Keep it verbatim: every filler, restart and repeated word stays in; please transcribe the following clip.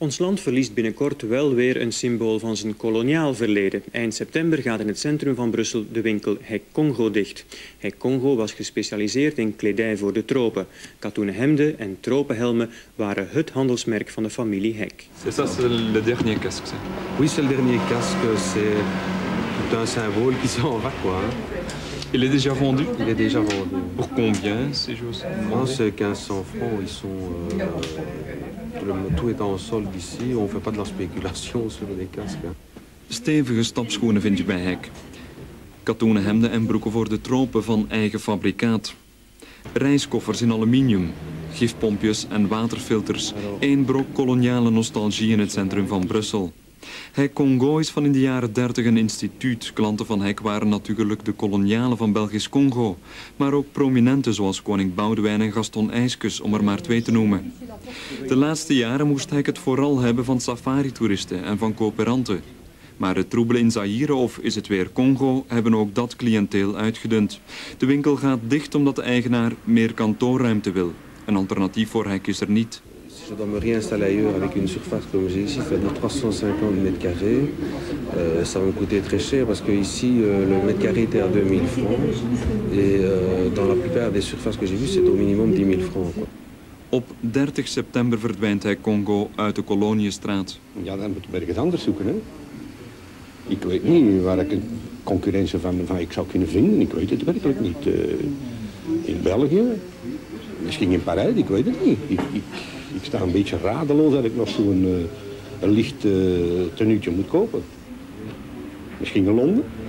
Ons land verliest binnenkort wel weer een symbool van zijn koloniaal verleden. Eind september gaat in het centrum van Brussel de winkel Hecq Congo dicht. Hecq Congo was gespecialiseerd in kledij voor de tropen. Katoenen hemden en tropenhelmen waren het handelsmerk van de familie Hecq. C'est ça, c'est le dernier casque. Oui, c'est le dernier casque. C'est un symbole qui s'en va, quoi. Il est déjà vendu? Il est déjà vendu. Pour combien ces choses? Non, c'est mille vijfhonderd francs. Ils sont, euh, le, tout est en solde ici. On ne fait pas de la spéculation sur les casques. Hein. Stevige stapschoenen vind je bij Hecq. Katoenen hemden en broeken voor de tropen van eigen fabrikaat. Reiskoffers in aluminium, gifpompjes en waterfilters. Eén brok koloniale nostalgie in het centrum van Brussel. Hecq Congo is van in de jaren dertig een instituut. Klanten van Hecq waren natuurlijk de kolonialen van Belgisch Congo. Maar ook prominenten zoals koning Boudewijn en Gaston Eyskels, om er maar twee te noemen. De laatste jaren moest Hecq het vooral hebben van safaritoeristen en van coöperanten. Maar het troebelen in Zaire, of is het weer Congo, hebben ook dat cliënteel uitgedund. De winkel gaat dicht omdat de eigenaar meer kantoorruimte wil. Een alternatief voor Hecq is er niet. Je dois me réinstaller ailleurs avec une surface comme j'ai ici, c'est-à-dire trois cent cinquante mètres carrés. Euh, ça va me coûter très cher parce que ici euh, le mètre carré était à deux mille francs et euh, dans la plupart des surfaces que j'ai vues c'est au minimum dix mille francs. Quoi. Op dertig september verdwijnt Hecq Congo uit de Coloniëstraat. Ja, dan moet ik het anders zoeken, hè? Ik weet niet waar ik een concurrentie van, van ik zou kunnen vinden. Ik weet het werkelijk niet. Uh, in België, misschien in Parijs, ik weet het niet. Ik, ik... Ik sta een beetje radeloos dat ik nog zo'n uh, licht uh, tenuutje moet kopen. Misschien in Londen.